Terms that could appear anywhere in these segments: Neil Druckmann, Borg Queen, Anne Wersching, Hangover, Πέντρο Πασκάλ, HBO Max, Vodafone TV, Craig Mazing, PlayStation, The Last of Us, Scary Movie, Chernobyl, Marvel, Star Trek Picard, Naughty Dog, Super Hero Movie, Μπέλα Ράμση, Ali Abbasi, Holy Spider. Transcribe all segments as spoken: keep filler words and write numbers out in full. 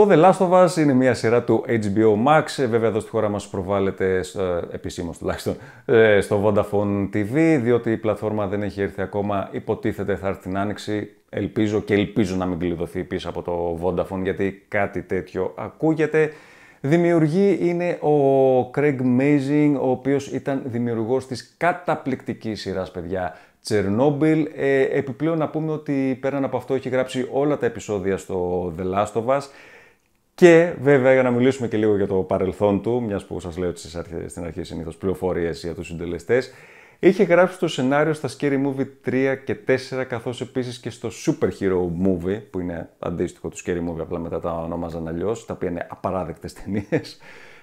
Το The Last of Us είναι μια σειρά του H B O Max, βέβαια εδώ στη χώρα μας προβάλλεται, επισήμως τουλάχιστον, στο Vodafone τι βι, διότι η πλατφόρμα δεν έχει έρθει ακόμα, υποτίθεται θα έρθει την άνοιξη, ελπίζω και ελπίζω να μην κλειδωθεί πίσω από το Vodafone, γιατί κάτι τέτοιο ακούγεται. Δημιουργή είναι ο Craig Mazing, ο οποίος ήταν δημιουργός της καταπληκτικής σειράς, παιδιά, Chernobyl. Ε, επιπλέον να πούμε ότι πέραν από αυτό έχει γράψει όλα τα επεισόδια στο The Last of Us. Και βέβαια, για να μιλήσουμε και λίγο για το παρελθόν του, μιας που σας λέω ότι στην αρχή συνήθως πληροφορίες για τους συντελεστές, είχε γράψει το σενάριο στα Scary Movie τρία και τέσσερα, καθώς επίσης και στο Super Hero Movie, που είναι αντίστοιχο του Scary Movie, απλά μετά τα ονόμαζαν αλλιώς, τα οποία είναι απαράδεκτες ταινίες,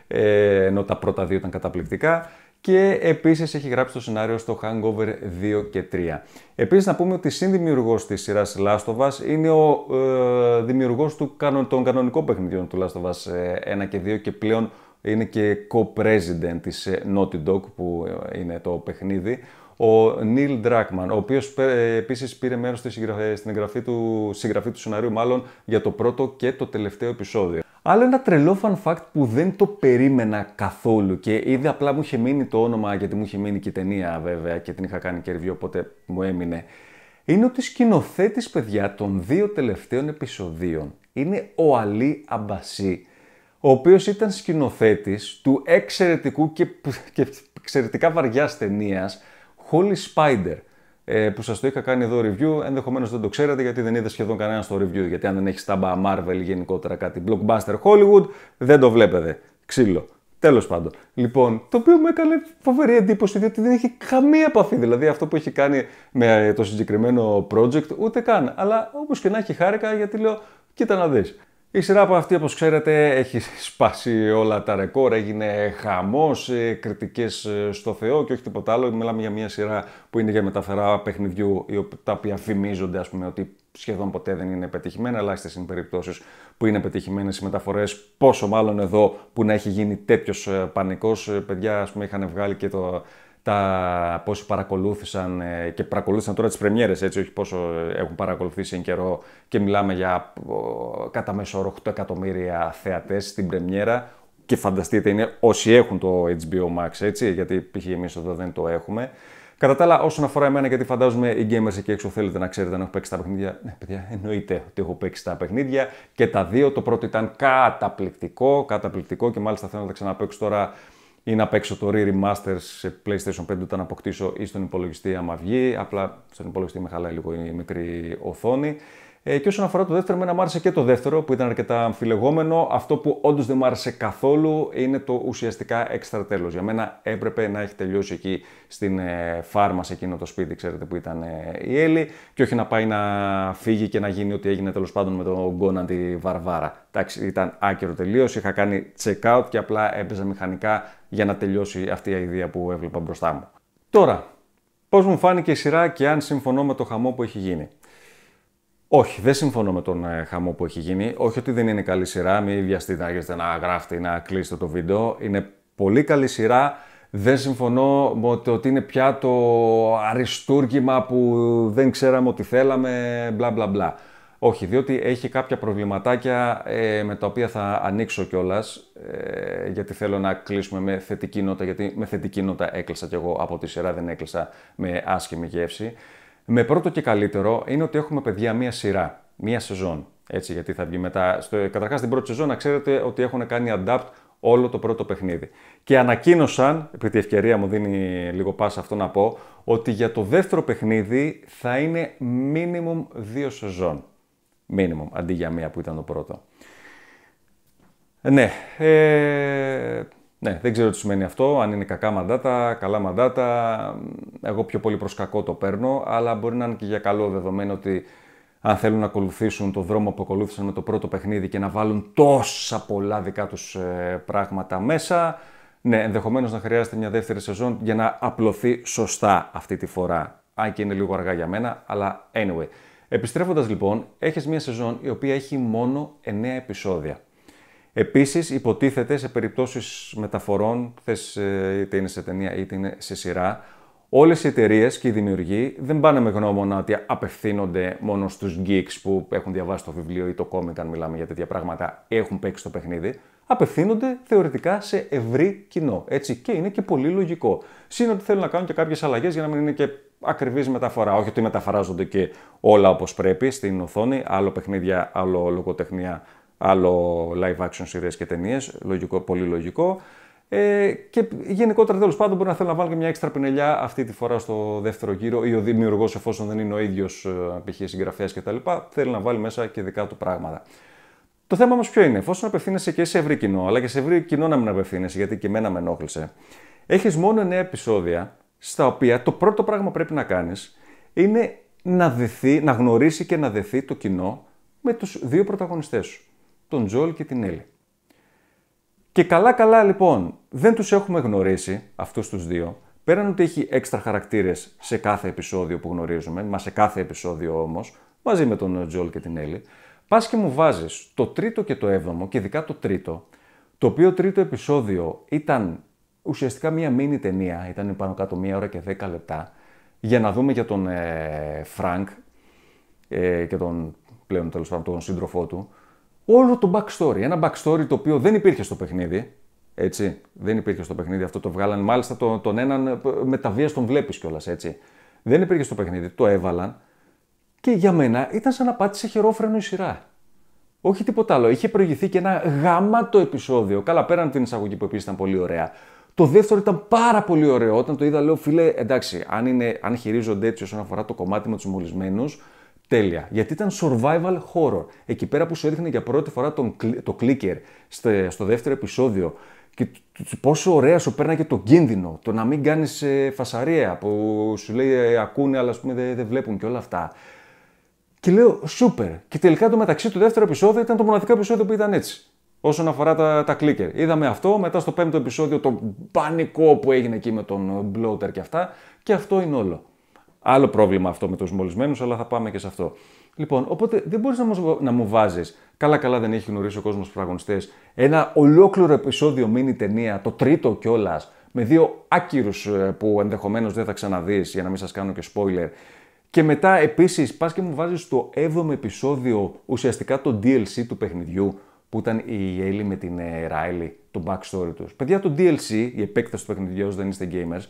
ε, ενώ τα πρώτα δύο ήταν καταπληκτικά. Και επίσης έχει γράψει το σενάριο στο Hangover δύο και τρία. Επίσης να πούμε ότι συνδημιουργός της σειράς Last of Us είναι ο ε, δημιουργός του, των κανονικών παιχνιδιών του Last of Us ε, ένα και δύο και πλέον είναι και co-president της Naughty Dog που είναι το παιχνίδι, ο Neil Druckmann, ο οποίος ε, επίσης πήρε μέρος στη συγγραφή, στην εγγραφή του, συγγραφή του σενάριου μάλλον για το πρώτο και το τελευταίο επεισόδιο. Άλλο ένα τρελό fun fact που δεν το περίμενα καθόλου και ήδη απλά μου είχε μείνει το όνομα, γιατί μου είχε μείνει και η ταινία βέβαια και την είχα κάνει και review, οπότε μου έμεινε, είναι ότι σκηνοθέτης, παιδιά, των δύο τελευταίων επεισοδίων είναι ο Ali Abbasi, ο οποίος ήταν σκηνοθέτης του εξαιρετικού και, και εξαιρετικά βαριάς ταινίας Holy Spider, που σας το είχα κάνει εδώ review, ενδεχομένως δεν το ξέρατε γιατί δεν είδε σχεδόν κανένα στο review, γιατί αν δεν έχεις τάμπα Marvel, γενικότερα κάτι blockbuster Hollywood, δεν το βλέπετε. Ξύλο. Τέλος πάντων. Λοιπόν, το οποίο μου έκανε φοβερή εντύπωση, διότι δεν έχει καμία επαφή. Δηλαδή αυτό που έχει κάνει με το συγκεκριμένο project, ούτε καν. Αλλά όπως και να έχει, χάρηκα, γιατί λέω, κοίτα να δεις. Η σειρά από αυτή, όπως ξέρετε, έχει σπάσει όλα τα ρεκόρ, έγινε χαμός, κριτικές στο Θεό και όχι τίποτα άλλο. Μιλάμε για μια σειρά που είναι για μεταφερά παιχνιδιού, τα οποία φημίζονται, ας πούμε, ότι σχεδόν ποτέ δεν είναι πετυχημένα, ελάχιστες είναι περιπτώσεις που είναι πετυχημένες οι μεταφορές, πόσο μάλλον εδώ που να έχει γίνει τέτοιος πανικός. Παιδιά, ας πούμε, είχαν βγάλει και το... τα πόσοι παρακολούθησαν και παρακολούθησαν τώρα τις πρεμιέρες, έτσι, όχι πόσο έχουν παρακολουθήσει εν καιρό, και μιλάμε για κατά μέσο όρο οκτώ εκατομμύρια θεατές στην πρεμιέρα, και φανταστείτε είναι όσοι έχουν το H B O Max, έτσι, γιατί π.χ. εμείς εδώ δεν το έχουμε. Κατά τα άλλα, όσον αφορά εμένα, γιατί φαντάζομαι οι gamers εκεί έξω θέλετε να ξέρετε αν έχω παίξει τα παιχνίδια. Ναι, παιδιά, εννοείται ότι έχω παίξει τα παιχνίδια και τα δύο. Το πρώτο ήταν καταπληκτικό, καταπληκτικό και μάλιστα θέλω να τα ξαναπαίξω τώρα. Ή να παίξω το re-remaster σε PlayStation πέντε όταν αποκτήσω ή στον υπολογιστή άμα βγει. Απλά στον υπολογιστή με χαλάει λίγο η μικρή οθόνη. Ε, και όσον αφορά το δεύτερο, εμένα μου άρεσε και το δεύτερο που ήταν αρκετά αμφιλεγόμενο. Αυτό που όντως δεν μου άρεσε καθόλου είναι το ουσιαστικά έξτρα τέλος. Για μένα έπρεπε να έχει τελειώσει εκεί στην ε, φάρμα, σε εκείνο το σπίτι, ξέρετε, που ήταν ε, η Έλλη, και όχι να πάει να φύγει και να γίνει ό,τι έγινε τέλος πάντων με τον Γκόναν τη Βαρβάρα. Εντάξει, ήταν άκυρο τελείως. Είχα κάνει check-out και απλά έπαιζα μηχανικά για να τελειώσει αυτή η ιδέα που έβλεπα μπροστά μου. Τώρα, πώς μου φάνηκε η σειρά και αν συμφωνώ με το χαμό που έχει γίνει. Όχι, δεν συμφωνώ με τον ε, χαμό που έχει γίνει. Όχι ότι δεν είναι καλή σειρά, μην βιαστείτε να γυρίσετε να γράφετε ή να κλείσετε το βίντεο. Είναι πολύ καλή σειρά. Δεν συμφωνώ με το ότι είναι πια το αριστούργημα που δεν ξέραμε ότι θέλαμε, μπλα μπλα μπλα. Όχι, διότι έχει κάποια προβληματάκια ε, με τα οποία θα ανοίξω κιόλας, ε, γιατί θέλω να κλείσουμε με θετική νότα, γιατί με θετική νότα έκλεισα κι εγώ από τη σειρά, δεν έκλεισα με άσχημη γεύση. Με πρώτο και καλύτερο είναι ότι έχουμε, παιδιά, μία σειρά, μία σεζόν, έτσι, γιατί θα βγει μετά. Στο, καταρχάς την πρώτη σεζόν να ξέρετε ότι έχουν κάνει adapt όλο το πρώτο παιχνίδι. Και ανακοίνωσαν, επειδή η ευκαιρία μου δίνει λίγο πάσα αυτό να πω, ότι για το δεύτερο παιχνίδι θα είναι minimum δύο σεζόν. Minimum, αντί για μία που ήταν το πρώτο. Ναι, ε... Ναι, δεν ξέρω τι σημαίνει αυτό, αν είναι κακά μαντάτα, καλά μαντάτα, εγώ πιο πολύ προς κακό το παίρνω, αλλά μπορεί να είναι και για καλό, δεδομένου ότι αν θέλουν να ακολουθήσουν το δρόμο που ακολούθησαν με το πρώτο παιχνίδι και να βάλουν τόσα πολλά δικά τους ε, πράγματα μέσα, ναι, ενδεχομένως να χρειάζεται μια δεύτερη σεζόν για να απλωθεί σωστά αυτή τη φορά. Αν και είναι λίγο αργά για μένα, αλλά anyway. Επιστρέφοντας λοιπόν, έχεις μια σεζόν η οποία έχει μόνο εννέα επεισόδια. Επίσης, υποτίθεται σε περιπτώσεις μεταφορών, θες, είτε είναι σε ταινία είτε είναι σε σειρά, όλες οι εταιρείες και οι δημιουργοί δεν πάνε με γνώμονα ότι απευθύνονται μόνο στους geeks που έχουν διαβάσει το βιβλίο ή το κόμικ, αν μιλάμε για τέτοια πράγματα, έχουν παίξει το παιχνίδι. Απευθύνονται θεωρητικά σε ευρύ κοινό. Έτσι, και είναι και πολύ λογικό. Συν ότι θέλουν να κάνουν και κάποιες αλλαγές για να μην είναι και ακριβής μεταφορά. Όχι ότι μεταφράζονται και όλα όπως πρέπει στην οθόνη, άλλο παιχνίδια, άλλο λογοτεχνία, άλλο live action σειρές και ταινίες. Λογικό, πολύ λογικό. Ε, και γενικότερα τέλος πάντων μπορεί να θέλουν να βάλουν και μια έξτρα πινελιά αυτή τη φορά στο δεύτερο γύρο ή ο δημιουργός, εφόσον δεν είναι ο ίδιος π.χ. συγγραφέας κτλ., θέλει να βάλει μέσα και δικά του πράγματα. Το θέμα όμως ποιο είναι, εφόσον απευθύνεσαι και σε ευρύ κοινό, αλλά και σε ευρύ κοινό να μην απευθύνεσαι, γιατί και εμένα με ενόχλησε, έχεις μόνο εννέα επεισόδια, στα οποία το πρώτο πράγμα πρέπει να κάνεις είναι να, δεθεί, να γνωρίσει και να δεθεί το κοινό με τους δύο πρωταγωνιστές σου, τον Τζόλ και την Έλλη. Και καλά-καλά λοιπόν δεν τους έχουμε γνωρίσει αυτούς τους δύο, πέραν ότι έχει έξτρα χαρακτήρες σε κάθε επεισόδιο που γνωρίζουμε, μα σε κάθε επεισόδιο όμως, μαζί με τον Τζόλ και την Έλλη. Πας και μου βάζεις το τρίτο και το έβδομο και ειδικά το τρίτο, το οποίο τρίτο επεισόδιο ήταν ουσιαστικά μία μίνι ταινία, ήταν πάνω κάτω μία ώρα και δέκα λεπτά, για να δούμε για τον ε, Φρανκ ε, και τον πλέον τέλος πάντων τον σύντροφό του, όλο το backstory, ένα backstory το οποίο δεν υπήρχε στο παιχνίδι, έτσι, δεν υπήρχε στο παιχνίδι, αυτό το βγάλαν, μάλιστα τον, τον έναν με τα βίας τον βλέπεις κιόλας, έτσι, δεν υπήρχε στο παιχνίδι, το έβαλαν. Και για μένα ήταν σαν να πάτησε χερόφρενο η σειρά. Όχι τίποτα άλλο. Είχε προηγηθεί και ένα γαμάτο επεισόδιο. Καλά, πέραν την εισαγωγή που επίσης ήταν πολύ ωραία. Το δεύτερο ήταν πάρα πολύ ωραίο. Όταν το είδα, λέω, φίλε, εντάξει, αν, είναι, αν χειρίζονται έτσι όσον αφορά το κομμάτι με τους μολυσμένους, τέλεια. Γιατί ήταν survival horror. Εκεί πέρα που σου έδειχνε για πρώτη φορά τον, το clicker στο δεύτερο επεισόδιο. Και πόσο ωραία σου παίρναγε το κίνδυνο, το να μην κάνεις φασαρία που σου λέει ακούνε, αλλά ας πούμε δεν, δεν βλέπουν και όλα αυτά. Και λέω, σούπερ. Και τελικά το μεταξύ του δεύτερο επεισόδιο ήταν το μοναδικό επεισόδιο που ήταν έτσι. Όσον αφορά τα, τα clicker. Είδαμε αυτό, μετά στο πέμπτο επεισόδιο το πανικό που έγινε εκεί με τον bloater και αυτά. Και αυτό είναι όλο. Άλλο πρόβλημα αυτό με τους μολυσμένους, αλλά θα πάμε και σε αυτό. Λοιπόν, οπότε δεν μπορείς να μου, να μου βάζεις, καλά-καλά δεν έχει γνωρίσει ο κόσμος τους πρωταγωνιστές, ένα ολόκληρο επεισόδιο μίνι ταινία, το τρίτο κιόλας, με δύο άκυρους που ενδεχομένως δεν θα ξαναδείς για να μην σας κάνω και spoiler. Και μετά επίσης πας και μου βάζεις το έβδομο επεισόδιο, ουσιαστικά το ντι ελ σι του παιχνιδιού, που ήταν η Έλλη με την Ράιλι, το backstory τους. Παιδιά, το ντι ελ σι, η επέκταση του παιχνιδιού, δεν είστε gamers,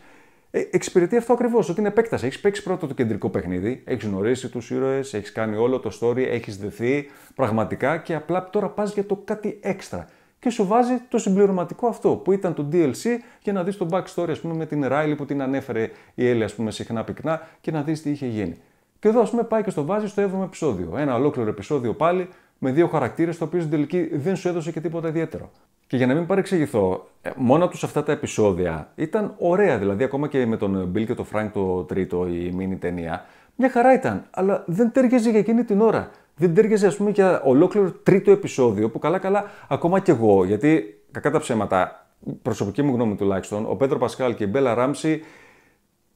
ε, εξυπηρετεί αυτό ακριβώς, ότι είναι επέκταση. Έχεις παίξει πρώτα το κεντρικό παιχνίδι, έχεις γνωρίσει τους ήρωες, έχεις κάνει όλο το story, έχεις δεθεί πραγματικά και απλά τώρα πας για το κάτι έξτρα. Και σου βάζει το συμπληρωματικό αυτό που ήταν το ντι ελ σι για να δεις το backstory, ας πούμε, με την Ράιλι που την ανέφερε η Έλλη, ας πούμε, συχνά πυκνά και να δεις τι είχε γίνει. Και εδώ, ας πούμε, πάει και στο βάζει στο έβδομο επεισόδιο. Ένα ολόκληρο επεισόδιο πάλι με δύο χαρακτήρες, το οποίο στην τελική δεν σου έδωσε και τίποτα ιδιαίτερο. Και για να μην παρεξηγηθώ, μόνο τους αυτά τα επεισόδια ήταν ωραία, δηλαδή ακόμα και με τον Bill και τον Frank το τρίτο, η μίνι ταινία, μια χαρά ήταν, αλλά δεν τέριαζε για εκείνη την ώρα. Δεν τέριαζε, ας πούμε, για ολόκληρο τρίτο επεισόδιο που καλά-καλά ακόμα κι εγώ. Γιατί, κακά τα ψέματα, προσωπική μου γνώμη τουλάχιστον, ο Πέντρο Πασκάλ και η Μπέλα Ράμση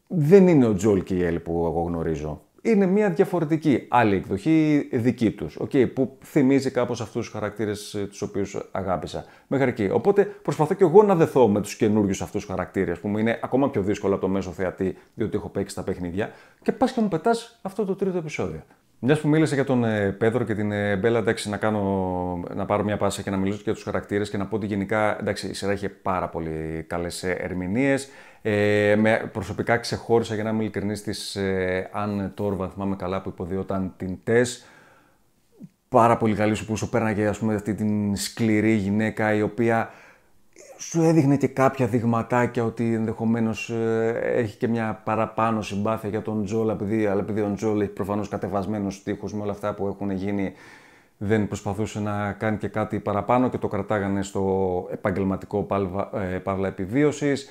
δεν είναι ο Τζόλ και η Έλλη που εγώ γνωρίζω. Είναι μια διαφορετική, άλλη εκδοχή δική τους, okay, που θυμίζει κάπως αυτούς τους χαρακτήρες τους οποίους αγάπησα. Μέχρι εκεί. Οπότε προσπαθώ και εγώ να δεθώ με τους καινούριους αυτούς χαρακτήρες, που μου είναι ακόμα πιο δύσκολο από το μέσο θεατή, διότι έχω παίξει τα παιχνίδια, και πας και μου πετάς αυτό το τρίτο επεισόδιο. Μιας που μίλησα για τον Πέδρο και την Μπέλα, εντάξει, να, κάνω, να πάρω μια πάσα και να μιλήσω και για τους χαρακτήρες και να πω ότι γενικά, εντάξει, η σειρά είχε πάρα πολύ καλές ερμηνείες. Ε, με προσωπικά ξεχώρισα, για να είμαι ειλικρινής, της Anne Wersching, θυμάμαι καλά, που υποδιόταν την Τες. Πάρα πολύ καλή σου που σου πέρναγε, ας πούμε, αυτή την σκληρή γυναίκα, η οποία σου έδειχνε και κάποια δειγματάκια ότι ενδεχομένως έχει και μια παραπάνω συμπάθεια για τον Τζόλ, επειδή, αλλά επειδή ο Τζόλ έχει προφανώς κατεβασμένους τοίχους με όλα αυτά που έχουν γίνει, δεν προσπαθούσε να κάνει και κάτι παραπάνω και το κρατάγανε στο επαγγελματικό παύλα επιβίωσης.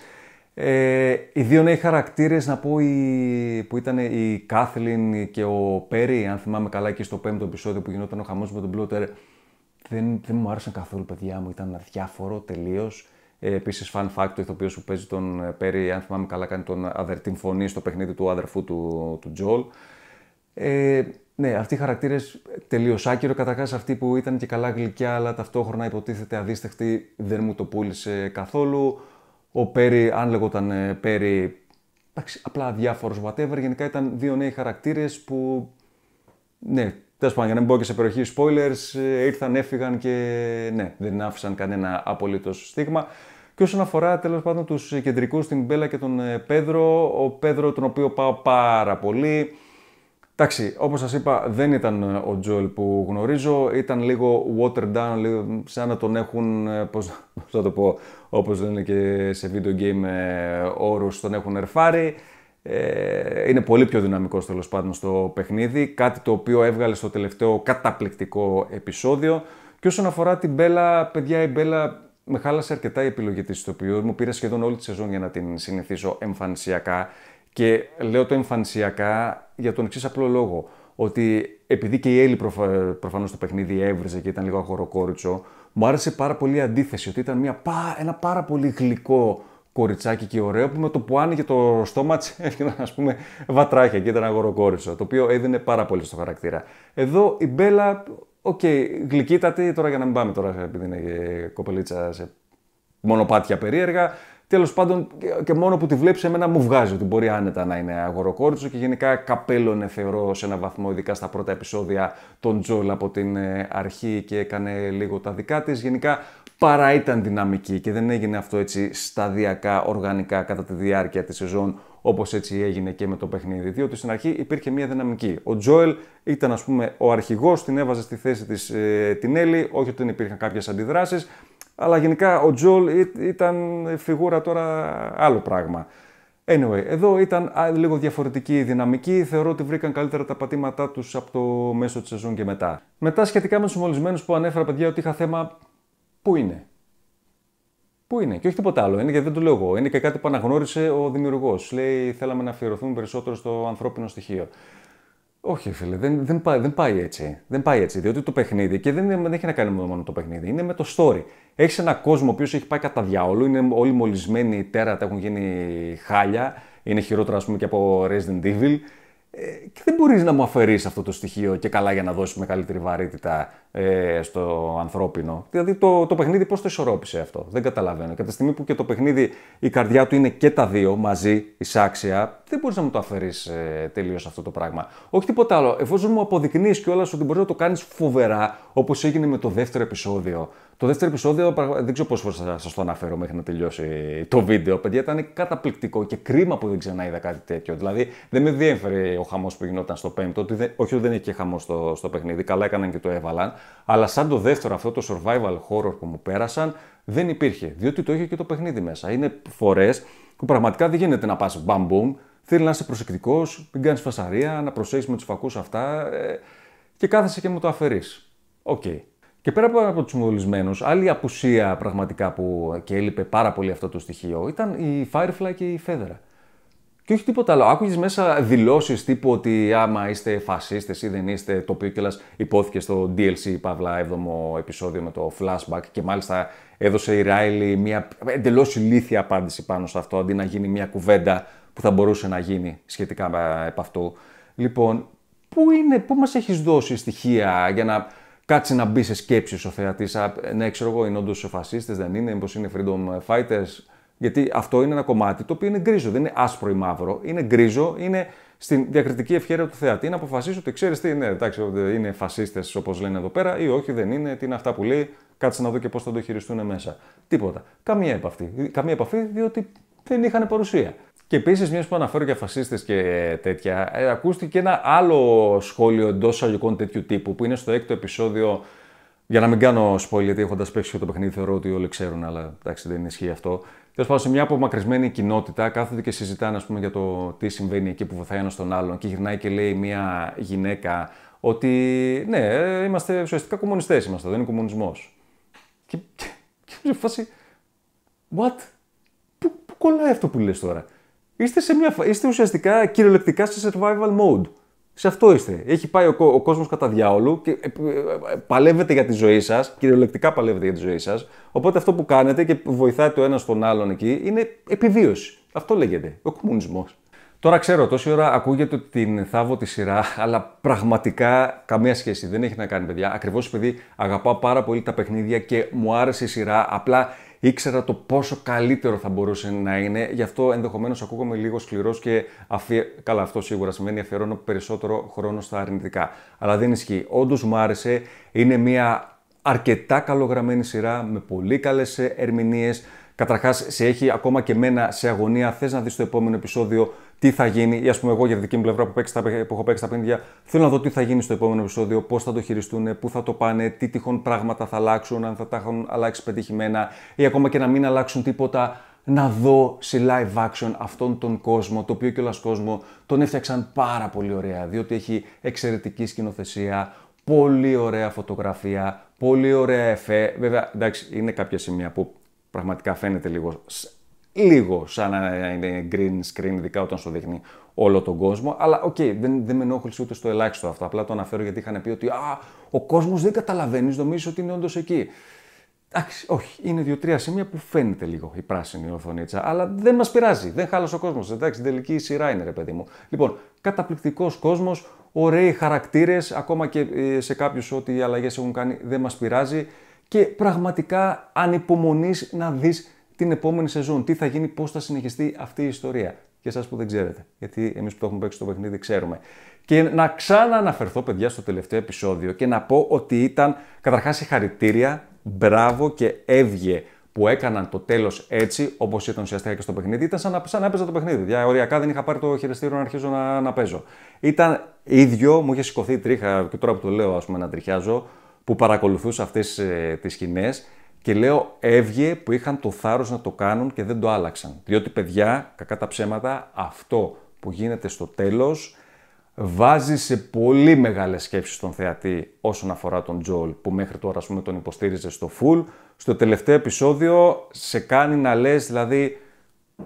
Ε, οι δύο νέοι χαρακτήρες, να πω, η, που ήταν η Κάθλιν και ο Πέρι, αν θυμάμαι καλά, εκεί στο πέμπτο επεισόδιο που γινόταν ο χαμός με τον Πλότερ, δεν, δεν μου άρεσαν καθόλου, παιδιά μου, ήταν αδιάφορο τελείως. Ε, επίσης, fun fact, ο ηθοποιός που παίζει τον Πέρι, αν θυμάμαι καλά, κάνει τον αδερτή φωνή στο παιχνίδι του αδερφού του, του Τζόλ. Ε, ναι, αυτοί οι χαρακτήρες τελείως άκυρο. Καταρχάς, αυτή που ήταν και καλά γλυκιά, αλλά ταυτόχρονα υποτίθεται αδίσταχτη, δεν μου το πούλησε καθόλου. Ο Πέρι, αν λέγονταν Πέρι, εντάξει, απλά αδιάφορος, whatever. Γενικά ήταν δύο νέοι χαρακτήρες που. Ναι, τέλος πάντων, για να μην μπω και σε περιοχή spoilers, ήρθαν, έφυγαν και ναι, δεν άφησαν κανένα απολύτως στίγμα. Και όσον αφορά τέλος πάντων τους κεντρικούς, την Μπέλα και τον Πέδρο, ο Πέδρο τον οποίο πάω πάρα πολύ. Εντάξει, όπως σας είπα, δεν ήταν ο Τζόελ που γνωρίζω, ήταν λίγο watered down, λίγο σαν να τον έχουν, πώς, πώς θα το πω, όπως λένε και σε video game όρους, τον έχουν ερφάρει. Είναι πολύ πιο δυναμικός τέλος πάντων στο παιχνίδι, κάτι το οποίο έβγαλε στο τελευταίο καταπληκτικό επεισόδιο. Και όσον αφορά την Μπέλα, παιδιά, η Μπέλα με χάλασε αρκετά η επιλογή της ηθοποιού. Μου πήρε σχεδόν όλη τη σεζόν για να την συνηθίσω εμφανισιακά. Και λέω το εμφανισιακά για τον εξής απλό λόγο, ότι επειδή και η Έλλη προφα... προφανώς το παιχνίδι έβριζε και ήταν λίγο αγοροκόριτσο, μου άρεσε πάρα πολύ η αντίθεση, ότι ήταν μια... ένα πάρα πολύ γλυκό κοριτσάκι και ωραίο, που με το που άνοιγε το στόμα της έφυγαν, ας πούμε, βατράχια και ήταν αγοροκόριτσο, το οποίο έδινε πάρα πολύ στο χαρακτήρα. Εδώ η Μπέλα, οκ, okay, γλυκύτατη, τώρα για να μην πάμε τώρα, επειδή είναι κοπελίτσα σε μονοπάτια περίεργα. Τέλος πάντων, και μόνο που τη βλέπεις, εμένα μου βγάζει ότι μπορεί άνετα να είναι αγοροκόριτσο και γενικά καπέλωνε, θεωρώ, σε έναν βαθμό, ειδικά στα πρώτα επεισόδια, τον Τζόλ από την αρχή και έκανε λίγο τα δικά της. Γενικά, παρά ήταν δυναμική και δεν έγινε αυτό έτσι σταδιακά, οργανικά κατά τη διάρκεια της σεζόν, όπως έτσι έγινε και με το παιχνίδι. Διότι στην αρχή υπήρχε μια δυναμική. Ο Τζόελ ήταν, ας πούμε, ο αρχηγός, την έβαζε στη θέση της ε, την Έλλη, όχι ότι δεν υπήρχαν κάποιες αντιδράσεις. Αλλά γενικά ο Τζόλ ήταν φιγούρα τώρα άλλο πράγμα. Anyway, εδώ ήταν λίγο διαφορετική η δυναμική. Θεωρώ ότι βρήκαν καλύτερα τα πατήματά τους από το μέσο της σεζόν και μετά. Μετά σχετικά με τους μολυσμένους που ανέφερα, παιδιά, ότι είχα θέμα πού είναι. Πού είναι και όχι τίποτα άλλο. Είναι γιατί δεν το λέω εγώ. Είναι και κάτι που αναγνώρισε ο δημιουργός. Λέει θέλαμε να αφιερωθούμε περισσότερο στο ανθρώπινο στοιχείο. Όχι, φίλε, δεν, δεν, πάει, δεν πάει έτσι. Δεν πάει έτσι, διότι το παιχνίδι, και δεν, δεν έχει να κάνει μόνο το παιχνίδι, είναι με το story. Έχεις έναν κόσμο ο οποίος έχει πάει κατά διάολο, είναι όλοι μολυσμένοι, τέρατα, έχουν γίνει χάλια, είναι χειρότερα, ας πούμε, και από Resident Evil. Ε, και δεν μπορείς να μου αφαιρείς αυτό το στοιχείο και καλά για να δώσεις μεγαλύτερη βαρύτητα ε, στο ανθρώπινο. Δηλαδή το, το παιχνίδι πώς το ισορρόπησε αυτό, δεν καταλαβαίνω. Και από τη στιγμή που και το παιχνίδι, η καρδιά του είναι και τα δύο μαζί, εισάξια, δεν μπορείς να μου το αφαιρείς ε, τελείως αυτό το πράγμα. Όχι τίποτα άλλο, εφόσον μου αποδεικνύεις κιόλας ότι μπορείς να το κάνεις φοβερά, όπως έγινε με το δεύτερο επεισόδιο. Το δεύτερο επεισόδιο, δεν ξέρω πόσες φορές σας το αναφέρω μέχρι να τελειώσει το βίντεο, παιδιά, ήταν καταπληκτικό και κρίμα που δεν ξαναείδα κάτι τέτοιο. Δηλαδή, δεν με διέφερε ο χαμός που γινόταν στο πέμπτο, ότι δεν, όχι ότι δεν είχε χαμό στο, στο παιχνίδι, καλά έκαναν και το έβαλαν, αλλά σαν το δεύτερο αυτό το survival horror που μου πέρασαν, δεν υπήρχε, διότι το είχε και το παιχνίδι μέσα. Είναι φορές που πραγματικά δεν γίνεται να πας μπαμ-μπουμ, θέλει να είσαι προσεκτικός, μην κάνεις φασαρία, να προσέχεις με τους φακούς αυτά ε, και κάθεσαι και μου το αφαιρείς. Οκ. Okay. Και πέρα από τους μολυσμένους, άλλη απουσία πραγματικά που και έλειπε πάρα πολύ αυτό το στοιχείο ήταν η Firefly και η Φέδερα. Και όχι τίποτα άλλο. Άκουγες μέσα δηλώσεις τύπου ότι άμα είστε φασίστες ή δεν είστε, το οποίο κιόλας υπόθηκε στο ντι ελ σι, παύλα, έβδομο επεισόδιο με το flashback, και μάλιστα έδωσε η Ράιλι μια εντελώς ηλίθια απάντηση πάνω σε αυτό, αντί να γίνει μια κουβέντα που θα μπορούσε να γίνει σχετικά με επ' αυτού. Λοιπόν, πού είναι, πού μας έχεις δώσει στοιχεία για να κάτσε να μπει σε σκέψεις ο θεατής? Ναι, ξέρω εγώ, είναι όντως φασίστες, δεν είναι, μήπως είναι freedom fighters? Γιατί αυτό είναι ένα κομμάτι το οποίο είναι γκρίζο, δεν είναι άσπρο ή μαύρο. Είναι γκρίζο, είναι στην διακριτική ευχέρεια του θεατή να αποφασίσει ότι ξέρεις τι, ναι, εντάξει, είναι φασίστες όπως λένε εδώ πέρα, ή όχι, δεν είναι, τι είναι αυτά που λέει, κάτσε να δω και πώς θα το χειριστούν μέσα. Τίποτα. Καμία επαφή. Καμία επαφή, διότι δεν είχαν παρουσία. Και επίσης, μια που αναφέρω για φασίστες και τέτοια, ε, ακούστηκε ένα άλλο σχόλιο εντός αγωγικών τέτοιου τύπου που είναι στο έκτο επεισόδιο. Για να μην κάνω spoil, γιατί έχοντας παίξει και το παιχνίδι, θεωρώ ότι όλοι ξέρουν, αλλά εντάξει, δεν ισχύει αυτό. Τέλος πάντων, σε μια απομακρυσμένη κοινότητα κάθονται και συζητάνε, ας πούμε, για το τι συμβαίνει εκεί που βοηθάει ένα τον άλλον. Και γυρνάει και λέει μια γυναίκα ότι ναι, είμαστε ουσιαστικά κομμουνιστές, είμαστε, δεν είναι κομμουνισμός. Και, και, και σε φάση. What? Πού, πού κολλάει αυτό που λες τώρα? Είστε, σε μια, είστε ουσιαστικά κυριολεκτικά σε survival mode. Σε αυτό είστε. Έχει πάει ο, ο κόσμος κατά διάολου και ε, ε, παλεύετε για τη ζωή σας, κυριολεκτικά παλεύετε για τη ζωή σας. Οπότε αυτό που κάνετε και βοηθάει το ένα στον άλλον εκεί είναι επιβίωση. Αυτό λέγεται. Ο κομμουνισμός. Τώρα ξέρω, τόση ώρα ακούγεται ότι την θάβω τη σειρά, αλλά πραγματικά καμία σχέση. Δεν έχει να κάνει, παιδιά. Ακριβώς επειδή αγαπάω πάρα πολύ τα παιχνίδια και μου άρεσε η σειρά, απλά ήξερα το πόσο καλύτερο θα μπορούσε να είναι, γι' αυτό ενδεχομένως ακούγομαι λίγο σκληρός και αφιε... καλά, αυτό σίγουρα σημαίνει αφιερώνω περισσότερο χρόνο στα αρνητικά. Αλλά δεν ισχύει. Όντως μου άρεσε, είναι μια αρκετά καλογραμμένη σειρά με πολύ καλές ερμηνείες. Καταρχάς, σε έχει ακόμα και μένα σε αγωνία. Θες να δεις το επόμενο επεισόδιο τι θα γίνει, ή ας πούμε, εγώ για τη δική μου πλευρά που, παίξει, που έχω παίξει τα πέντε, θέλω να δω τι θα γίνει στο επόμενο επεισόδιο, πώς θα το χειριστούν, πού θα το πάνε, τι τυχόν πράγματα θα αλλάξουν, αν θα τα έχουν αλλάξει πετυχημένα, ή ακόμα και να μην αλλάξουν τίποτα. Να δω σε live action αυτόν τον κόσμο, το οποίο κιόλας κόσμο τον έφτιαξαν πάρα πολύ ωραία, διότι έχει εξαιρετική σκηνοθεσία, πολύ ωραία φωτογραφία, πολύ ωραία εφέ. Βέβαια, εντάξει, είναι κάποια σημεία που πραγματικά φαίνεται λίγο, λίγο σαν να είναι green screen, ειδικά όταν σου δείχνει όλο τον κόσμο. Αλλά οκ, okay, δεν, δεν με ενόχλησε ούτε στο ελάχιστο αυτό. Απλά το αναφέρω γιατί είχαν πει ότι α, ο κόσμος δεν καταλαβαίνεις, νομίζεις ότι είναι όντως εκεί. Εντάξει, όχι, είναι δύο-τρία σημεία που φαίνεται λίγο η πράσινη οθονίτσα, αλλά δεν μας πειράζει, δεν χάλασε ο κόσμος. Εντάξει, τελική σειρά είναι, ρε παιδί μου. Λοιπόν, καταπληκτικός κόσμος, ωραίοι χαρακτήρες, ακόμα και σε κάποιους ό,τι οι αλλαγές έχουν κάνει δεν μας πειράζει. Και πραγματικά ανυπομονείς να δεις την επόμενη σεζόν. Τι θα γίνει, πώς θα συνεχιστεί αυτή η ιστορία. Για εσάς που δεν ξέρετε, γιατί εμείς που το έχουμε παίξει το παιχνίδι ξέρουμε. Και να ξανααναφερθώ, παιδιά, στο τελευταίο επεισόδιο και να πω ότι ήταν καταρχάς συγχαρητήρια, μπράβο και έβγε που έκαναν το τέλος έτσι, όπως ήταν ουσιαστικά και στο παιχνίδι. Ήταν σαν να, σαν να έπαιζα το παιχνίδι. Δια, οριακά δεν είχα πάρει το χειριστήριο να αρχίζω να, να παίζω. Ήταν ίδιο, μου είχε σηκωθεί η τρίχα και τώρα που το λέω, ας πούμε, να τριχιάζω, που παρακολουθούσα αυτές ε, τις σκηνές και λέω έβγε που είχαν το θάρρος να το κάνουν και δεν το άλλαξαν. Διότι, παιδιά, κακά τα ψέματα, αυτό που γίνεται στο τέλος βάζει σε πολύ μεγάλες σκέψεις στον θεατή όσον αφορά τον Τζόλ, που μέχρι τώρα, ας πούμε, τον υποστήριζε στο full. Στο τελευταίο επεισόδιο σε κάνει να λες, δηλαδή,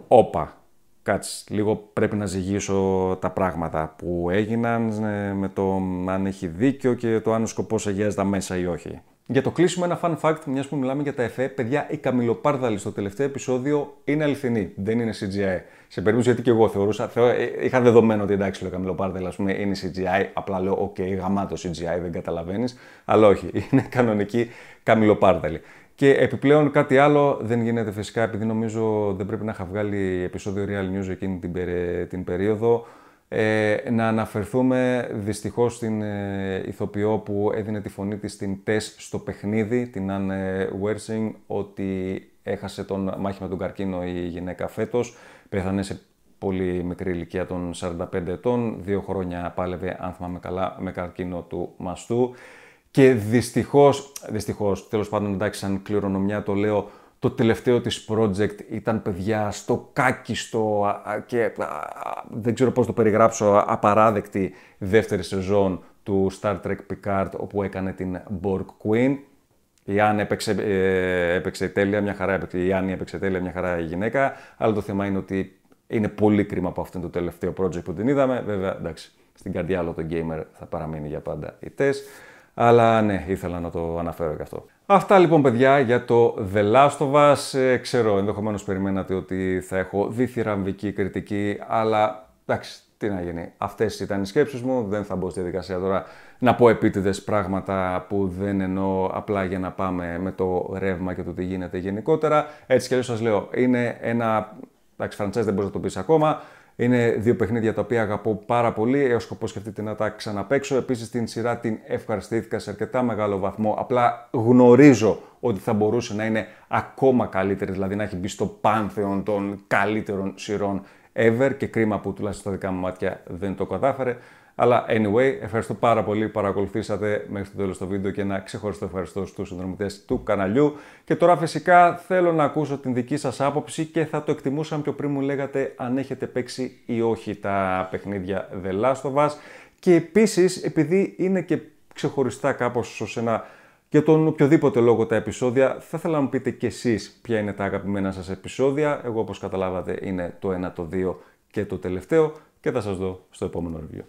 όπα, κάτσε, λίγο πρέπει να ζυγίσω τα πράγματα που έγιναν ε, με το αν έχει δίκιο και το αν ο σκοπός αγιάζει τα μέσα ή όχι. Για το κλείσιμο ένα fun fact, μιας που μιλάμε για τα εφέ, παιδιά, η καμιλοπάρδαλη στο τελευταίο επεισόδιο είναι αληθινή, δεν είναι σι τζι άι. Σε περίπτωση γιατί και εγώ θεωρούσα, θεω, είχα δεδομένο ότι εντάξει, λέω καμιλοπάρδαλη, ας πούμε, είναι σι τζι άι, απλά λέω, οκ, okay, γαμάτο σι τζι άι, δεν καταλαβαίνεις, αλλά όχι, είναι κανονική καμιλοπάρδαλη. Και επιπλέον κάτι άλλο δεν γίνεται φυσικά, επειδή νομίζω δεν πρέπει να είχα βγάλει επεισόδιο Real News εκείνη την, περί... την περίοδο, ε, να αναφερθούμε δυστυχώς στην ε, ηθοποιό που έδινε τη φωνή της στην Τες στο παιχνίδι, την Anne Wersching, ότι έχασε τον μάχη με τον καρκίνο η γυναίκα φέτος, πέθανε σε πολύ μικρή ηλικία των σαράντα πέντε ετών, δύο χρόνια πάλευε, αν θυμάμαι καλά, με καρκίνο του μαστού. Και δυστυχώς, δυστυχώς, τέλος πάντων, εντάξει, σαν κληρονομιά το λέω, το τελευταίο της project ήταν, παιδιά, στο κάκιστο και δεν ξέρω πώς το περιγράψω, απαράδεκτη δεύτερη σεζόν του Star Trek Picard, όπου έκανε την Borg Queen. Η Άννη έπαιξε, ε, έπαιξε τέλεια, μια χαρά έπαιξε, η Άννη έπαιξε τέλεια, μια χαρά η γυναίκα, αλλά το θέμα είναι ότι είναι πολύ κρίμα από αυτήν το τελευταίο project που την είδαμε. Βέβαια, εντάξει, στην καρδιά όλο το gamer θα παραμείνει για πάντα η Tess. Αλλά ναι, ήθελα να το αναφέρω και αυτό. Αυτά λοιπόν, παιδιά, για το The Last of Us. Ε, ξέρω, ενδεχομένως περιμένατε ότι θα έχω διθυραμβική κριτική, αλλά εντάξει, τι να γίνει. Αυτές ήταν οι σκέψεις μου, δεν θα μπω στη διαδικασία τώρα να πω επίτηδες πράγματα που δεν εννοώ, απλά για να πάμε με το ρεύμα και το τι γίνεται γενικότερα. Έτσι κι αλλιώς σας λέω, είναι ένα, εντάξει, franchise δεν μπορείς να το πεις ακόμα. Είναι δύο παιχνίδια τα οποία αγαπώ πάρα πολύ. Έχω σκοπό, σκεφτείτε, να τα ξαναπαίξω. Επίσης, την σειρά την ευχαριστήθηκα σε αρκετά μεγάλο βαθμό. Απλά γνωρίζω ότι θα μπορούσε να είναι ακόμα καλύτερη, δηλαδή να έχει μπει στο πάνθεον των καλύτερων σειρών ever. Και κρίμα που τουλάχιστον στα δικά μου μάτια δεν το κατάφερε. Αλλά anyway, ευχαριστώ πάρα πολύ που παρακολουθήσατε μέχρι το τέλος το βίντεο και ένα ξεχωριστό ευχαριστώ στους συνδρομητές του καναλιού. Και τώρα φυσικά θέλω να ακούσω την δική σας άποψη και θα το εκτιμούσαν πιο πριν μου λέγατε αν έχετε παίξει ή όχι τα παιχνίδια The Last of Us. Και επίσης, επειδή είναι και ξεχωριστά κάπως ως ένα, για τον οποιοδήποτε λόγο τα επεισόδια, θα ήθελα να μου πείτε κι εσείς ποια είναι τα αγαπημένα σας επεισόδια. Εγώ, όπως καταλάβατε, είναι το ένα, το δύο και το τελευταίο. Και θα σας δω στο επόμενο review.